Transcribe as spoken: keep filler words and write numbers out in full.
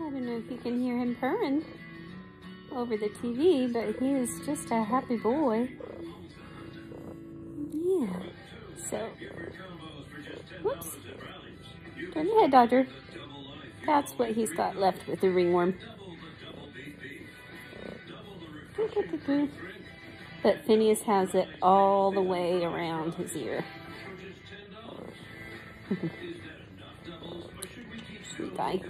I don't know if you can hear him purring over the T V, but he is just a happy boy. Yeah. So, whoops. Turn your head, Dodger. That's what he's got left with the ringworm. But Phineas has it all the way around his ear. Sweet guy.